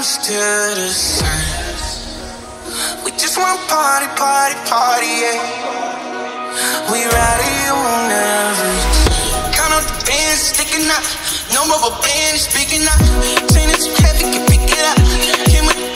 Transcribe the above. Still the same. We just want party, party, party, yeah. We riding on everything. Count up the bands sticking out. No more bands speaking out. Chain is heavy, can pick it up. Can we